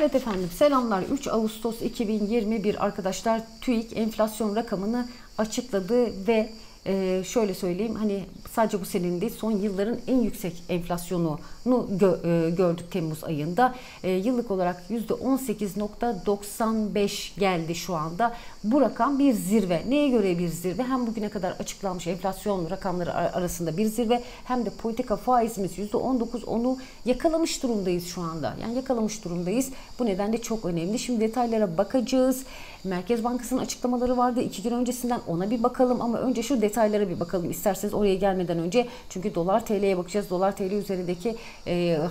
Evet efendim, selamlar. 3 Ağustos 2021 arkadaşlar, TÜİK enflasyon rakamını açıkladı ve şöyle söyleyeyim, hani sadece bu senenin değil, son yılların en yüksek enflasyonunu gördük Temmuz ayında. Yıllık olarak %18,95 geldi şu anda. Bu rakam bir zirve. Neye göre bir zirve? Hem bugüne kadar açıklanmış enflasyon rakamları arasında bir zirve, hem de politika faizimiz %19, onu yakalamış durumdayız şu anda. Yani yakalamış durumdayız. Bu nedenle çok önemli. Şimdi detaylara bakacağız. Merkez Bankası'nın açıklamaları vardı 2 gün öncesinden, ona bir bakalım ama önce şu detaylara bir bakalım isterseniz, oraya gelmeden önce. Çünkü dolar TL'ye bakacağız. Dolar TL üzerindeki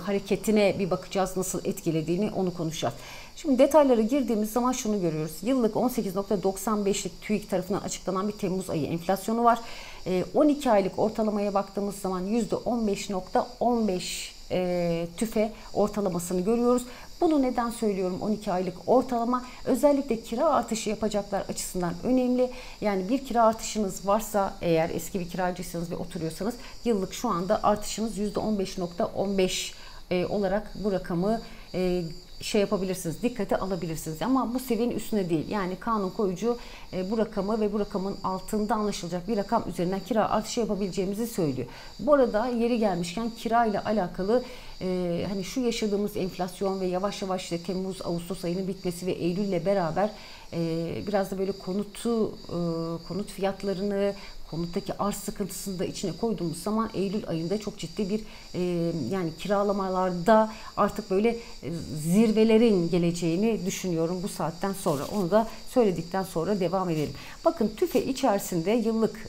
hareketine bir bakacağız. Nasıl etkilediğini onu konuşacağız. Şimdi detaylara girdiğimiz zaman şunu görüyoruz. Yıllık 18,95'lik TÜİK tarafından açıklanan bir Temmuz ayı enflasyonu var. 12 aylık ortalamaya baktığımız zaman %15,15 TÜFE ortalamasını görüyoruz. Bunu neden söylüyorum? 12 aylık ortalama özellikle kira artışı yapacaklar açısından önemli. Yani bir kira artışınız varsa, eğer eski bir kiracıysanız ve oturuyorsanız, yıllık şu anda artışınız %15,15 olarak bu rakamı şey yapabilirsiniz, dikkate alabilirsiniz. Ama bu seviyenin üstüne değil. Yani kanun koyucu bu rakamı ve bu rakamın altında anlaşılacak bir rakam üzerinden kira artışı yapabileceğimizi söylüyor. Bu arada yeri gelmişken kira ile alakalı hani şu yaşadığımız enflasyon ve yavaş yavaş işte Temmuz, Ağustos ayının bitmesi ve Eylül ile beraber biraz da böyle konut fiyatlarını, konuttaki arz sıkıntısını da içine koyduğumuz zaman Eylül ayında çok ciddi bir yani kiralamalarda artık böyle zirvelerin geleceğini düşünüyorum bu saatten sonra. Onu da söyledikten sonra devam edelim. Bakın, TÜFE içerisinde yıllık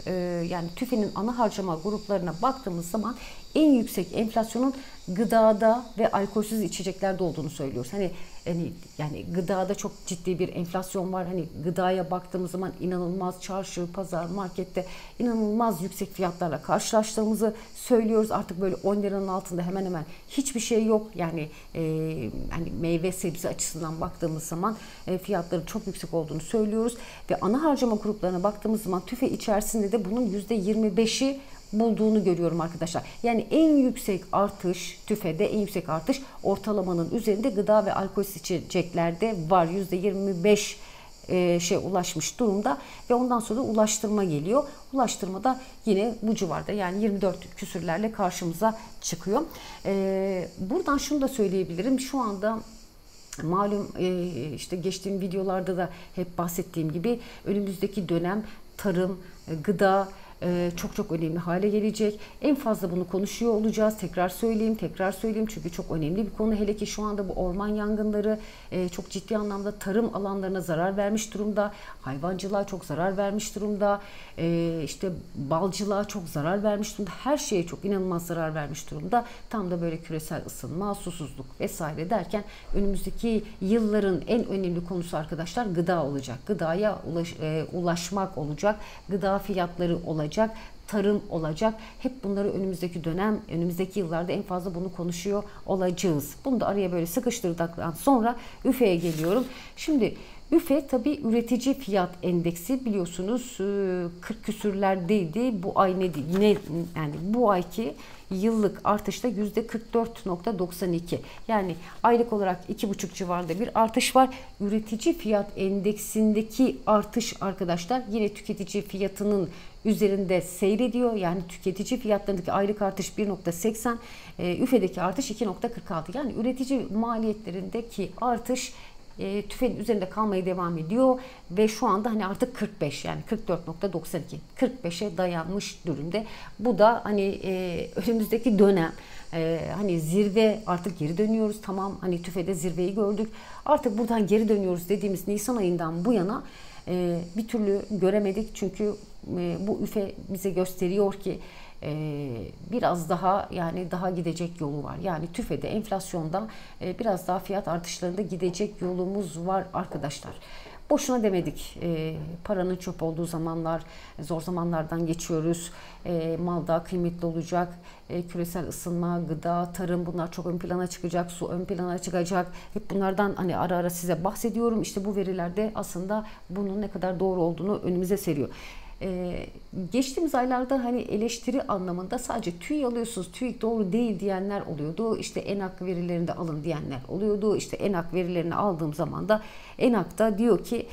yani TÜFE'nin ana harcama gruplarına baktığımız zaman en yüksek enflasyonun gıdada ve alkolsüz içeceklerde olduğunu söylüyoruz. Hani yani gıdada çok ciddi bir enflasyon var. Hani gıdaya baktığımız zaman inanılmaz, çarşı, pazar, markette inanılmaz yüksek fiyatlarla karşılaştığımızı söylüyoruz. Artık böyle 10 liranın altında hemen hemen hiçbir şey yok. Yani hani meyve sebze açısından baktığımız zaman fiyatların çok yüksek olduğunu söylüyoruz. Ve ana harcama gruplarına baktığımız zaman TÜFE içerisinde de bunun %25'i bulduğunu görüyorum arkadaşlar. Yani en yüksek artış TÜFE'de, en yüksek artış ortalamanın üzerinde gıda ve alkolsüz içeceklerde var. %25 ulaşmış durumda ve ondan sonra da ulaştırma geliyor. Ulaştırma da yine bu civarda, yani 24 küsürlerle karşımıza çıkıyor. Buradan şunu da söyleyebilirim. Şu anda malum işte geçtiğim videolarda da hep bahsettiğim gibi önümüzdeki dönem tarım, gıda çok çok önemli hale gelecek. En fazla bunu konuşuyor olacağız. Tekrar söyleyeyim çünkü çok önemli bir konu. Hele ki şu anda bu orman yangınları çok ciddi anlamda tarım alanlarına zarar vermiş durumda. Hayvancılığa çok zarar vermiş durumda. İşte balcılığa çok zarar vermiş durumda. Her şeye çok inanılmaz zarar vermiş durumda. Tam da böyle küresel ısınma, susuzluk vesaire derken önümüzdeki yılların en önemli konusu arkadaşlar gıda olacak. Gıdaya ulaşmak olacak. Gıda fiyatları olacak. Tarım olacak. Hep bunları önümüzdeki dönem, önümüzdeki yıllarda en fazla bunu konuşuyor olacağız. Bunu da araya böyle sıkıştırdıktan sonra ÜFE'ye geliyorum. Şimdi ÜFE tabii üretici fiyat endeksi, biliyorsunuz 40 küsürlerdeydi. Bu ay yani bu ayki yıllık artışta %44,92. Yani aylık olarak 2,5 civarında bir artış var. Üretici fiyat endeksindeki artış arkadaşlar yine tüketici fiyatının üzerinde seyrediyor. Yani tüketici fiyatlarındaki aylık artış 1,80, ÜFE'deki artış 2,46. Yani üretici maliyetlerindeki artış TÜFE'nin üzerinde kalmaya devam ediyor ve şu anda hani artık 45, yani 44,92, 45'e dayanmış durumda. Bu da hani önümüzdeki dönem hani zirve, artık geri dönüyoruz. Tamam, hani TÜFE'de zirveyi gördük. Artık buradan geri dönüyoruz dediğimiz Nisan ayından bu yana bir türlü göremedik. Çünkü bu ÜFE bize gösteriyor ki biraz daha, yani daha gidecek yolu var. Yani TÜFE'de, enflasyonda biraz daha fiyat artışlarında gidecek yolumuz var arkadaşlar. Boşuna demedik. Paranın çöp olduğu zamanlar, zor zamanlardan geçiyoruz. Mal daha kıymetli olacak. Küresel ısınma, gıda, tarım, bunlar çok ön plana çıkacak. Su ön plana çıkacak. Hep bunlardan hani ara ara size bahsediyorum. İşte bu verilerde aslında bunun ne kadar doğru olduğunu önümüze seriyor. Geçtiğimiz aylarda hani eleştiri anlamında sadece TÜİK alıyorsunuz, TÜİK doğru değil diyenler oluyordu. İşte ENAK verilerini de alın diyenler oluyordu. İşte ENAK verilerini aldığım zaman da ENAK'ta diyor ki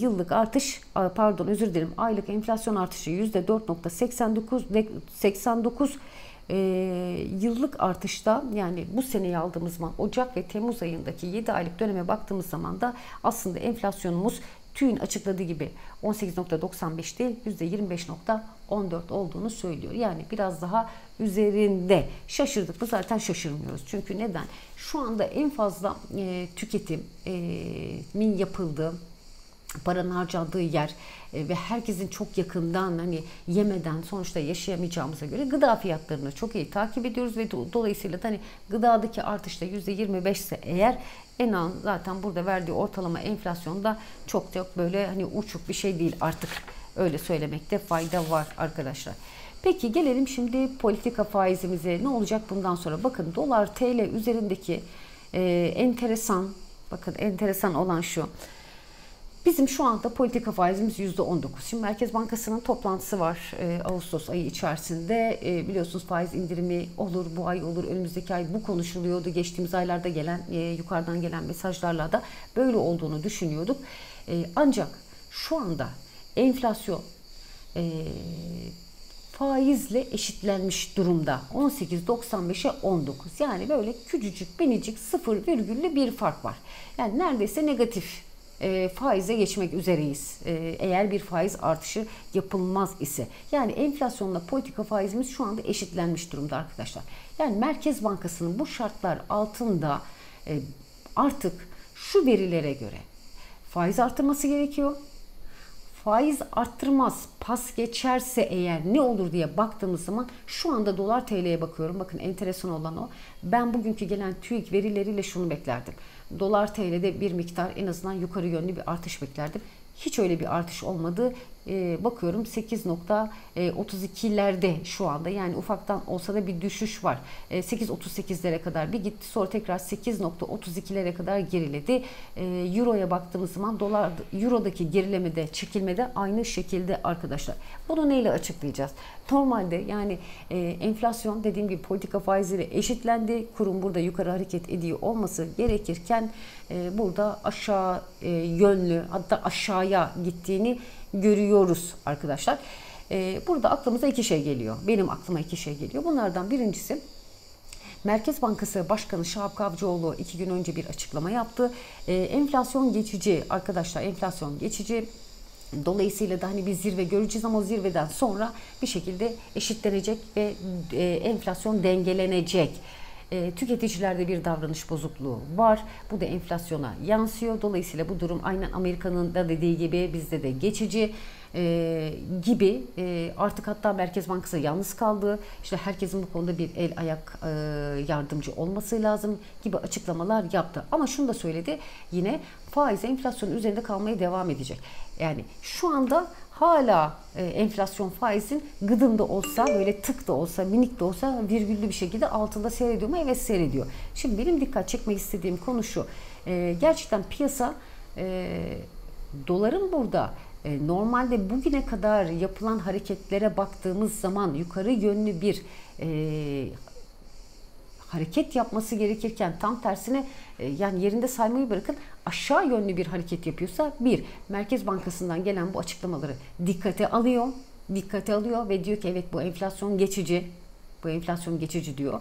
yıllık artış, pardon özür dilerim, aylık enflasyon artışı %4,89, yıllık artışta, yani bu seneyi aldığımız zaman Ocak ve Temmuz ayındaki 7 aylık döneme baktığımız zaman da aslında enflasyonumuz TÜİK'in açıkladığı gibi 18,95 değil %25,14 olduğunu söylüyor. Yani biraz daha üzerinde. Şaşırdık mı? Zaten şaşırmıyoruz. Çünkü neden? Şu anda en fazla tüketimin yapıldığı, paranın harcandığı yer ve herkesin çok yakından, hani yemeden sonuçta yaşayamayacağımıza göre gıda fiyatlarını çok iyi takip ediyoruz ve dolayısıyla da hani gıdadaki artışta %25 ise eğer, ENAK'ın zaten burada verdiği ortalama enflasyonda çok çok böyle hani uçuk bir şey değil artık, öyle söylemekte fayda var arkadaşlar. Peki gelelim şimdi politika faizimize, ne olacak bundan sonra? Bakın dolar TL üzerindeki enteresan, bakın enteresan olan şu. Bizim şu anda politika faizimiz %19. Şimdi Merkez Bankası'nın toplantısı var Ağustos ayı içerisinde. Biliyorsunuz faiz indirimi olur, bu ay olur, önümüzdeki ay, bu konuşuluyordu. Geçtiğimiz aylarda gelen, yukarıdan gelen mesajlarla da böyle olduğunu düşünüyorduk. Ancak şu anda enflasyon faizle eşitlenmiş durumda. 18,95'e 19. Yani böyle küçücük, minicik 0,1 bir fark var. Yani neredeyse negatif faize geçmek üzereyiz. Eğer bir faiz artışı yapılmaz ise. Yani enflasyonla politika faizimiz şu anda eşitlenmiş durumda arkadaşlar. Yani Merkez Bankası'nın bu şartlar altında artık şu verilere göre faiz artırması gerekiyor. Faiz arttırmaz, pas geçerse eğer ne olur diye baktığımız zaman şu anda dolar TL'ye bakıyorum. Bakın enteresan olan o. Ben bugünkü gelen TÜİK verileriyle şunu beklerdim. Dolar TL'de bir miktar en azından yukarı yönlü bir artış beklerdim. Hiç öyle bir artış olmadı. Bakıyorum 8,32'lerde şu anda, yani ufaktan olsa da bir düşüş var. 8,38'lere kadar bir gitti, sonra tekrar 8,32'lere kadar geriledi. Euro'ya baktığımız zaman dolar, Euro'daki gerilemede, çekilmede aynı şekilde arkadaşlar. Bunu neyle açıklayacağız? Normalde yani enflasyon dediğim gibi politika faiziyle eşitlendi. Kurum burada yukarı hareket ediyor olması gerekirken burada aşağı yönlü, hatta aşağıya gittiğini görüyoruz arkadaşlar. Burada aklımıza iki şey geliyor. Benim aklıma iki şey geliyor. Bunlardan birincisi, Merkez Bankası Başkanı Şahap Kavcıoğlu 2 gün önce bir açıklama yaptı. Enflasyon geçici arkadaşlar, enflasyon geçici. Dolayısıyla da hani bir zirve göreceğiz ama zirveden sonra bir şekilde eşitlenecek ve enflasyon dengelenecek. Tüketicilerde bir davranış bozukluğu var. Bu da enflasyona yansıyor. Dolayısıyla bu durum aynen Amerika'nın da dediği gibi bizde de geçici gibi. Artık hatta Merkez Bankası yalnız kaldı. İşte herkesin bu konuda bir el ayak yardımcı olması lazım gibi açıklamalar yaptı. Ama şunu da söyledi. Yine faiz enflasyonun üzerinde kalmaya devam edecek. Yani şu anda hala enflasyon faizin gıdımda olsa, böyle tık da olsa, minik de olsa virgüllü bir şekilde altında seyrediyor mu? Evet, seyrediyor. Şimdi benim dikkat çekmek istediğim konu şu. Gerçekten piyasa doların burada normalde bugüne kadar yapılan hareketlere baktığımız zaman yukarı yönlü bir hareket yapması gerekirken tam tersine, yani yerinde saymayı bırakın, aşağı yönlü bir hareket yapıyorsa bir, Merkez Bankası'ndan gelen bu açıklamaları dikkate alıyor ve diyor ki evet bu enflasyon geçici, bu enflasyon geçici diyor.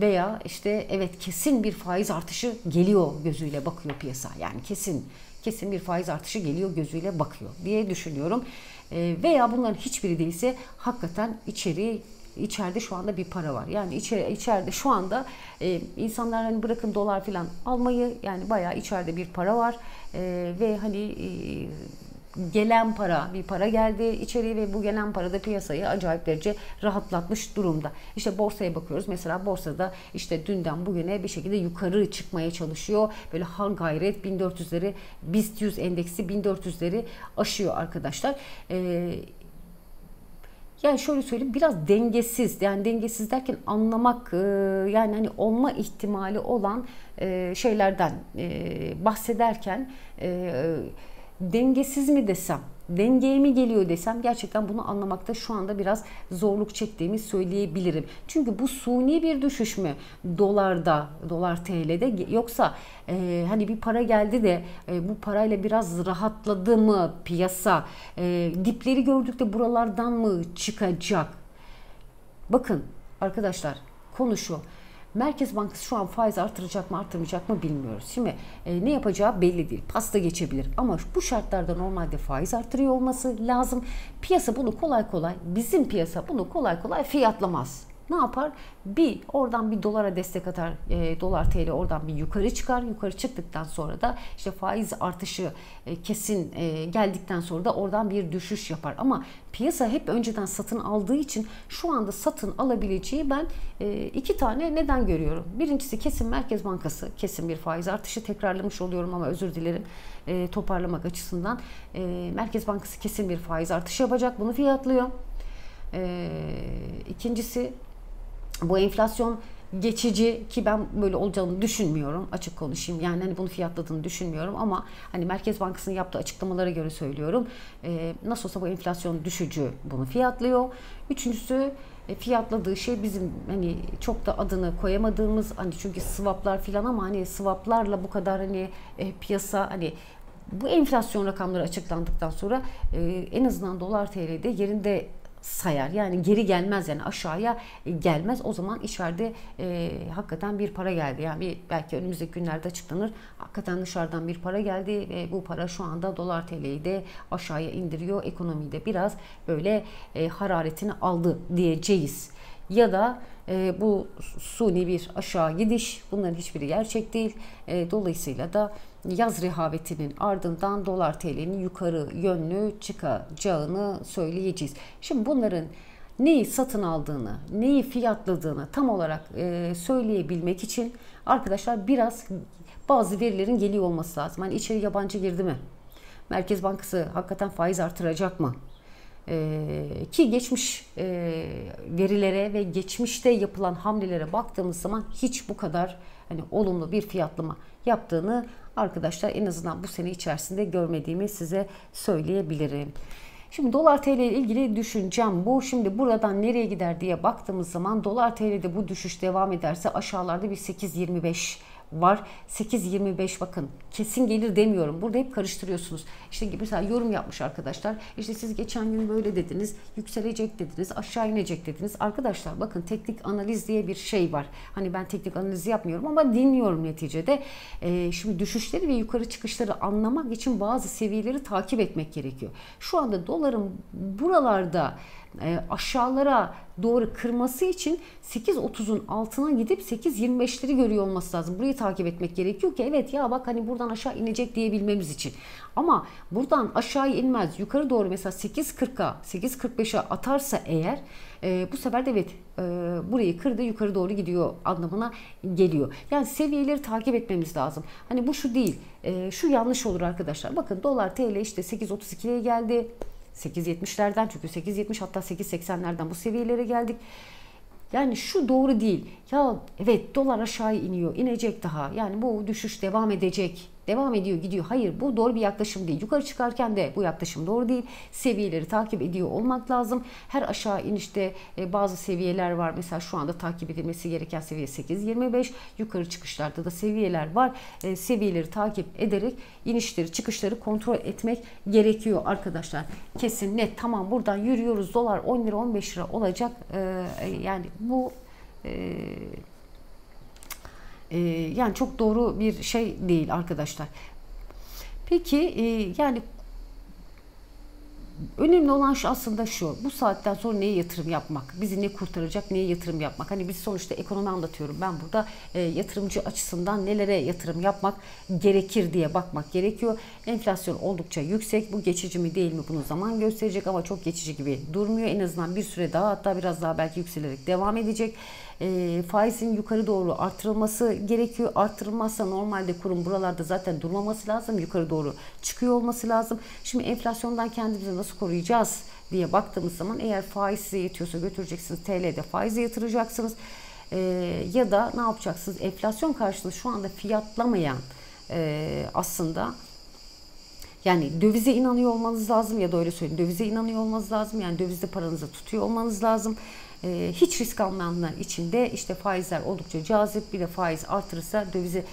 Veya işte evet kesin bir faiz artışı geliyor gözüyle bakıyor piyasa. Yani kesin bir faiz artışı geliyor gözüyle bakıyor diye düşünüyorum. Veya bunların hiçbiri değilse hakikaten İçeride şu anda bir para var. Yani içeride şu anda insanlar hani bırakın dolar falan almayı, yani bayağı içeride bir para var ve hani gelen para, bir para geldi içeriye ve bu gelen para da piyasayı acayip derece rahatlatmış durumda. İşte borsaya bakıyoruz. Mesela borsada işte dünden bugüne bir şekilde yukarı çıkmaya çalışıyor. Böyle har gayret 1400'leri, BIST 100 endeksi 1400'leri aşıyor arkadaşlar. Yani şöyle söyleyeyim, biraz dengesiz, yani dengesiz derken anlamak, yani hani olma ihtimali olan şeylerden bahsederken dengesiz mi desem, dengeye mi geliyor desem gerçekten bunu anlamakta şu anda biraz zorluk çektiğimi söyleyebilirim. Çünkü bu suni bir düşüş mü dolarda, dolar TL'de, yoksa hani bir para geldi de bu parayla biraz rahatladı mı piyasa, dipleri gördük de buralardan mı çıkacak? Bakın arkadaşlar, konu şu: Merkez Bankası şu an faiz artıracak mı artırmayacak mı bilmiyoruz. Şimdi ne yapacağı belli değil. Pasta geçebilir. Ama bu şartlarda normalde faiz artırıyor olması lazım. Piyasa bunu kolay kolay, bizim piyasa bunu kolay kolay fiyatlamaz. Ne yapar? Bir oradan bir dolara destek atar, dolar TL oradan bir yukarı çıkar. Yukarı çıktıktan sonra da işte faiz artışı kesin geldikten sonra da oradan bir düşüş yapar. Ama piyasa hep önceden satın aldığı için şu anda satın alabileceği ben iki tane neden görüyorum. Birincisi, kesin Merkez Bankası kesin bir faiz artışı, tekrarlamış oluyorum ama özür dilerim toparlamak açısından. Merkez Bankası kesin bir faiz artışı yapacak, bunu fiyatlıyor. İkincisi, bu enflasyon geçici ki ben böyle olacağını düşünmüyorum, açık konuşayım. Yani hani bunu fiyatladığını düşünmüyorum ama hani Merkez Bankası'nın yaptığı açıklamalara göre söylüyorum. Nasıl olsa bu enflasyon düşücü, bunu fiyatlıyor. Üçüncüsü, fiyatladığı şey bizim hani çok da adını koyamadığımız, hani çünkü swaplar filan, ama hani swaplarla bu kadar hani piyasa hani bu enflasyon rakamları açıklandıktan sonra en azından dolar TL'de yerinde sayar. Yani geri gelmez, yani aşağıya gelmez. O zaman içeride hakikaten bir para geldi. Yani belki önümüzdeki günlerde açıklanır. Hakikaten dışarıdan bir para geldi ve bu para şu anda dolar TL'yi de aşağıya indiriyor. Ekonomiyi de biraz böyle hararetini aldı diyeceğiz. Ya da bu suni bir aşağı gidiş, bunların hiçbiri gerçek değil. Dolayısıyla da yaz rehavetinin ardından dolar TL'nin yukarı yönlü çıkacağını söyleyeceğiz. Şimdi bunların neyi satın aldığını, neyi fiyatladığını tam olarak söyleyebilmek için arkadaşlar biraz bazı verilerin geliyor olması lazım. Hani içeri yabancı girdi mi? Merkez Bankası hakikaten faiz artıracak mı? Ki geçmiş verilere ve geçmişte yapılan hamlelere baktığımız zaman hiç bu kadar hani olumlu bir fiyatlama yaptığını arkadaşlar en azından bu sene içerisinde görmediğimi size söyleyebilirim. Şimdi dolar TL ile ilgili düşüncem bu. Şimdi buradan nereye gider diye baktığımız zaman dolar TL'de bu düşüş devam ederse aşağılarda bir 8.25 var. 8.25 bakın kesin gelir demiyorum. Burada hep karıştırıyorsunuz. İşte mesela yorum yapmış arkadaşlar. İşte siz geçen gün böyle dediniz. Yükselecek dediniz. Aşağı inecek dediniz. Arkadaşlar bakın, teknik analiz diye bir şey var. Hani ben teknik analizi yapmıyorum ama dinliyorum neticede. Şimdi düşüşleri ve yukarı çıkışları anlamak için bazı seviyeleri takip etmek gerekiyor. Şu anda doların buralarda aşağılara doğru kırması için 8.30'un altına gidip 8.25'leri görüyor olması lazım. Burayı takip etmek gerekiyor ki evet ya bak hani buradan aşağı inecek diyebilmemiz için. Ama buradan aşağı inmez, yukarı doğru mesela 8.40'a 8.45'e atarsa eğer bu sefer de evet burayı kırdı, yukarı doğru gidiyor anlamına geliyor. Yani seviyeleri takip etmemiz lazım. Hani bu şu değil, şu yanlış olur arkadaşlar. Bakın dolar TL işte 8.32'ye geldi. 8.70'lerden, çünkü 8.70 hatta 8.80'lerden bu seviyelere geldik. Yani şu doğru değil. Ya evet dolar aşağı iniyor, inecek daha. Yani bu düşüş devam edecek. Devam ediyor, gidiyor. Hayır, bu doğru bir yaklaşım değil. Yukarı çıkarken de bu yaklaşım doğru değil. Seviyeleri takip ediyor olmak lazım. Her aşağı inişte bazı seviyeler var. Mesela şu anda takip edilmesi gereken seviye 8.25. Yukarı çıkışlarda da seviyeler var. Seviyeleri takip ederek inişleri, çıkışları kontrol etmek gerekiyor arkadaşlar. Kesin net, tamam buradan yürüyoruz. Dolar 10 lira 15 lira olacak. Yani bu... yani çok doğru bir şey değil arkadaşlar. Peki yani önemli olan şu, aslında şu: bu saatten sonra neye yatırım yapmak? Bizi ne kurtaracak, neye yatırım yapmak? Hani biz sonuçta ekonomi anlatıyorum. Ben burada yatırımcı açısından nelere yatırım yapmak gerekir diye bakmak gerekiyor. Enflasyon oldukça yüksek. Bu geçici mi değil mi, bunu zaman gösterecek ama çok geçici gibi durmuyor. En azından bir süre daha, hatta biraz daha belki yükselerek devam edecek. Faizin yukarı doğru artırılması gerekiyor. Artırılmazsa normalde kurum buralarda zaten durmaması lazım. Yukarı doğru çıkıyor olması lazım. Şimdi enflasyondan kendimizi nasıl koruyacağız diye baktığımız zaman eğer faiz size yetiyorsa götüreceksiniz. TL'de faize yatıracaksınız. Ya da ne yapacaksınız? Enflasyon karşılığı şu anda fiyatlamayan aslında Yani dövize inanıyor olmanız lazım, ya da öyle söyleyeyim, dövize inanıyor olmanız lazım. Yani dövizde paranızı tutuyor olmanız lazım. Hiç risk almayanlar için de işte faizler oldukça cazip. Bir de faiz artırırsa dövize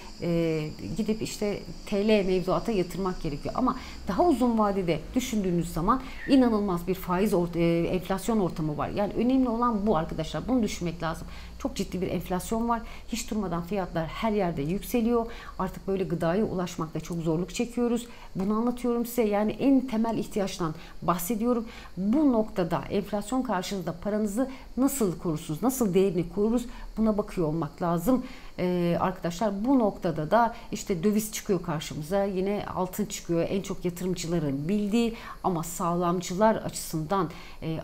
gidip işte TL mevduata yatırmak gerekiyor. Ama daha uzun vadede düşündüğünüz zaman inanılmaz bir faiz enflasyon ortamı var. Yani önemli olan bu arkadaşlar. Bunu düşünmek lazım. Çok ciddi bir enflasyon var. Hiç durmadan fiyatlar her yerde yükseliyor. Artık böyle gıdaya ulaşmakta çok zorluk çekiyoruz. Bunu anlatıyorum size. Yani en temel ihtiyaçtan bahsediyorum. Bu noktada enflasyon karşısında paranızı nasıl korursunuz, nasıl değerini koruruz, buna bakıyor olmak lazım. Arkadaşlar bu noktada da işte döviz çıkıyor karşımıza, yine altın çıkıyor, en çok yatırımcıların bildiği ama sağlamcılar açısından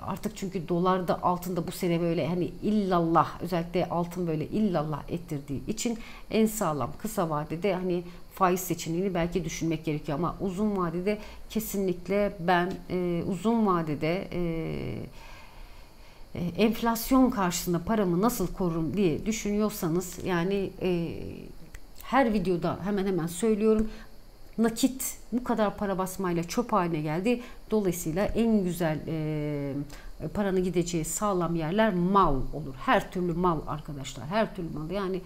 artık, çünkü dolarda, altında bu sene böyle hani illallah, özellikle altın böyle illallah ettirdiği için en sağlam kısa vadede hani faiz seçeneğini belki düşünmek gerekiyor. Ama uzun vadede kesinlikle ben uzun vadede enflasyon karşısında paramı nasıl korurum diye düşünüyorsanız, yani her videoda hemen hemen söylüyorum, nakit bu kadar para basmayla çöp haline geldi. Dolayısıyla en güzel paranın gideceği sağlam yerler mal olur. Her türlü mal arkadaşlar, her türlü mal. Yani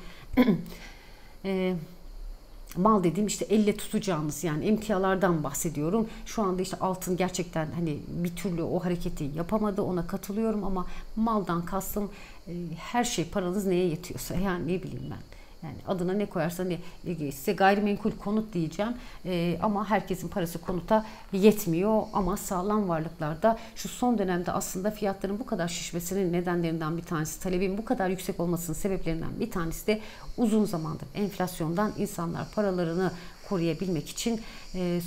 mal dediğim işte elle tutacağınız, yani emtialardan bahsediyorum. Şu anda işte altın gerçekten hani bir türlü o hareketi yapamadı, ona katılıyorum, ama maldan kastım her şey, paranız neye yetiyorsa, yani ne bileyim ben. Yani adına ne koyarsan, size gayrimenkul, konut diyeceğim ama herkesin parası konuta yetmiyor. Ama sağlam varlıklarda şu son dönemde aslında fiyatların bu kadar şişmesinin nedenlerinden bir tanesi, talebin bu kadar yüksek olmasının sebeplerinden bir tanesi de uzun zamandır enflasyondan insanlar paralarını koruyabilmek için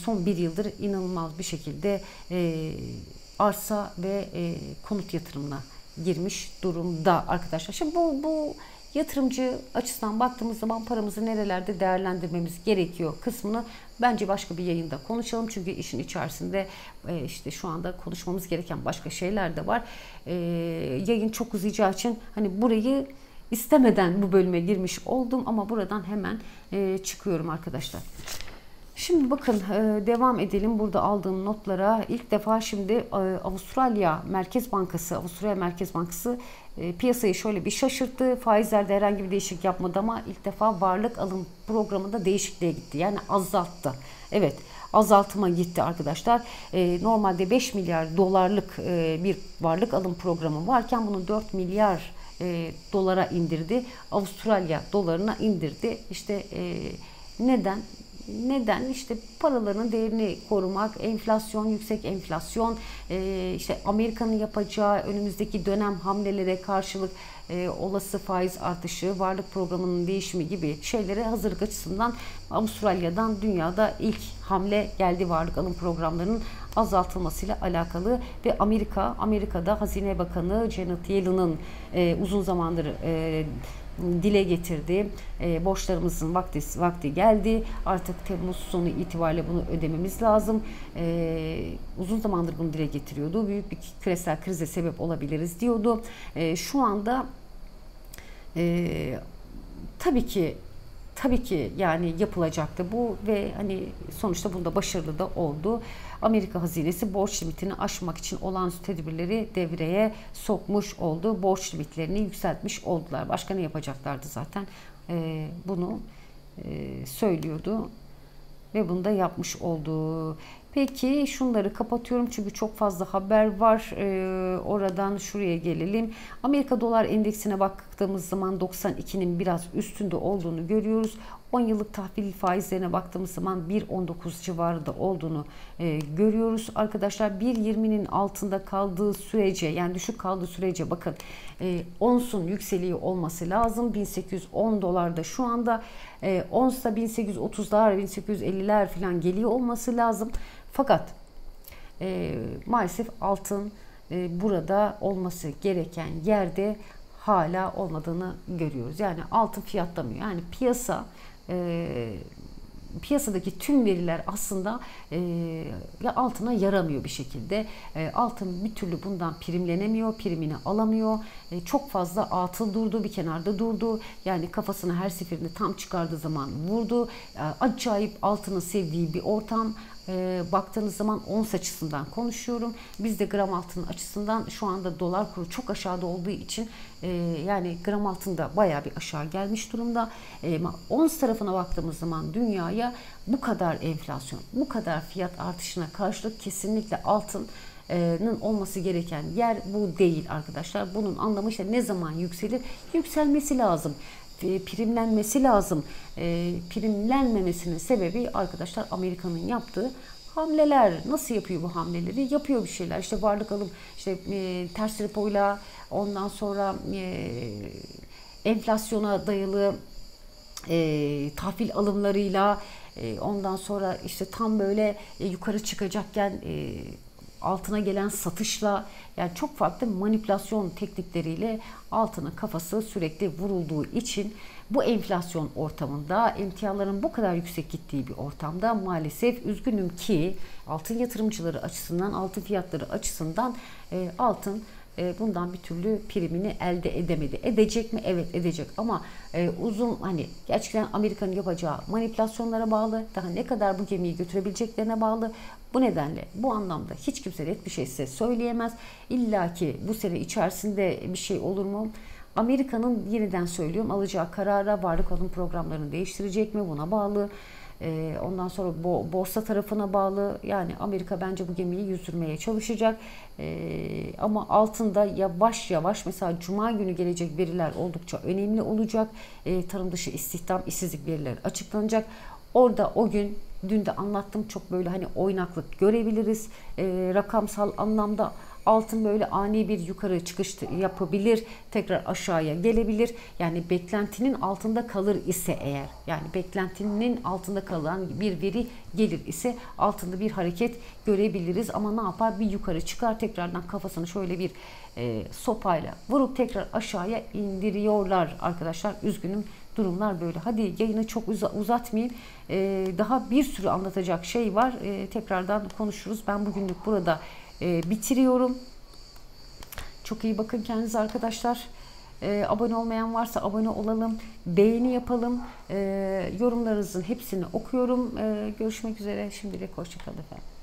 son bir yıldır inanılmaz bir şekilde arsa ve konut yatırımına girmiş durumda arkadaşlar. Şimdi bu yatırımcı açısından baktığımız zaman paramızı nerelerde değerlendirmemiz gerekiyor kısmını bence başka bir yayında konuşalım. Çünkü işin içerisinde işte şu anda konuşmamız gereken başka şeyler de var. Yayın çok uzayacağı için hani burayı istemeden bu bölüme girmiş oldum, ama buradan hemen çıkıyorum arkadaşlar. Şimdi bakın devam edelim burada aldığım notlara. İlk defa şimdi Avustralya Merkez Bankası piyasayı şöyle bir şaşırttı. Faizlerde herhangi bir değişiklik yapmadı, ama ilk defa varlık alım programında değişikliğe gitti. Yani azalttı. Evet, azaltıma gitti arkadaşlar. Normalde 5 milyar dolarlık bir varlık alım programı varken bunu 4 milyar dolara indirdi. Avustralya dolarına indirdi. İşte neden? Neden? İşte paraların değerini korumak, enflasyon, yüksek enflasyon, işte Amerika'nın yapacağı önümüzdeki dönem hamlelere karşılık olası faiz artışı, varlık programının değişimi gibi şeylere hazırlık açısından Avustralya'dan dünyada ilk hamle geldi, varlık alım programlarının azaltılmasıyla alakalı. Ve Amerika'da Hazine Bakanı Janet Yellen'ın uzun zamandır dile getirdi. Borçlarımızın vakti geldi. Artık Temmuz sonu itibariyle bunu ödememiz lazım. Uzun zamandır bunu dile getiriyordu. Büyük bir küresel krize sebep olabiliriz diyordu. Şu anda tabii ki yani yapılacaktı bu ve hani sonuçta bunda başarılı da oldu. Amerika hazinesi borç limitini aşmak için olağanüstü tedbirleri devreye sokmuş oldu. Borç limitlerini yükseltmiş oldular. Başka ne yapacaklardı zaten? Bunu söylüyordu ve bunu da yapmış oldu. Peki şunları kapatıyorum çünkü çok fazla haber var. Oradan şuraya gelelim. Amerika dolar endeksine baktığımız zaman 92'nin biraz üstünde olduğunu görüyoruz. 10 yıllık tahvil faizlerine baktığımız zaman 1.19 civarında olduğunu görüyoruz. Arkadaşlar 1.20'nin altında kaldığı sürece, yani düşük kaldığı sürece bakın onsun yükseliği olması lazım. 1810 dolarda şu anda, onsta 1830'lar, 1850'ler falan geliyor olması lazım. Fakat maalesef altın burada olması gereken yerde hala olmadığını görüyoruz. Yani altın fiyatlamıyor. Yani piyasadaki tüm veriler aslında altına yaramıyor bir şekilde. Altın bir türlü bundan primlenemiyor, primini alamıyor. Çok fazla atıl durdu, bir kenarda durdu. Yani kafasını her seferinde tam çıkardığı zaman vurdu. Acayip altını sevdiği bir ortam. baktığınız zaman ons açısından konuşuyorum. Bizde gram altın açısından şu anda dolar kuru çok aşağıda olduğu için yani gram altında bayağı bir aşağı gelmiş durumda. Ons tarafına baktığımız zaman dünyaya bu kadar enflasyon, bu kadar fiyat artışına karşılık kesinlikle altının olması gereken yer bu değil arkadaşlar. Bunun anlamı işte ne zaman yükselir? Yükselmesi lazım. Primlenmesi lazım. Primlenmemesinin sebebi arkadaşlar Amerika'nın yaptığı hamleler. Nasıl yapıyor bu hamleleri? Yapıyor bir şeyler. İşte varlık alım, işte ters repoyla, ondan sonra enflasyona dayalı tahvil alımlarıyla, ondan sonra işte tam böyle yukarı çıkacakken altına gelen satışla, yani çok farklı manipülasyon teknikleriyle altının kafası sürekli vurulduğu için bu enflasyon ortamında, emtiaların bu kadar yüksek gittiği bir ortamda maalesef üzgünüm ki altın yatırımcıları açısından, altın fiyatları açısından altın bundan bir türlü primini elde edemedi. Edecek mi? Evet edecek ama uzun, hani gerçekten Amerika'nın yapacağı manipülasyonlara bağlı. Daha ne kadar bu gemiyi götürebileceklerine bağlı. Bu nedenle bu anlamda hiç kimse net bir şey size söyleyemez. İlla ki bu sene içerisinde bir şey olur mu? Amerika'nın, yeniden söylüyorum, alacağı karara, varlık alım programlarını değiştirecek mi? Buna bağlı. Ondan sonra borsa tarafına bağlı. Yani Amerika bence bu gemiyi yüzdürmeye çalışacak. Ama altında yavaş yavaş, mesela Cuma günü gelecek veriler oldukça önemli olacak. Tarım dışı istihdam, işsizlik verileri açıklanacak. Orada o gün, dün de anlattım, çok böyle hani oynaklık görebiliriz. Rakamsal anlamda altın böyle ani bir yukarı çıkış yapabilir, tekrar aşağıya gelebilir. Yani beklentinin altında kalır ise eğer, yani beklentinin altında kalan bir veri gelir ise altında bir hareket görebiliriz. Ama ne yapar? Bir yukarı çıkar, tekrardan kafasını şöyle bir sopayla vurup tekrar aşağıya indiriyorlar arkadaşlar. Üzgünüm, durumlar böyle. Hadi yayını çok uzatmayayım. Daha bir sürü anlatacak şey var. Tekrardan konuşuruz. Ben bugünlük burada bitiriyorum. Çok iyi bakın kendinize arkadaşlar. Abone olmayan varsa abone olalım. Beğeni yapalım. Yorumlarınızın hepsini okuyorum. Görüşmek üzere. Şimdilik hoşça kalın efendim.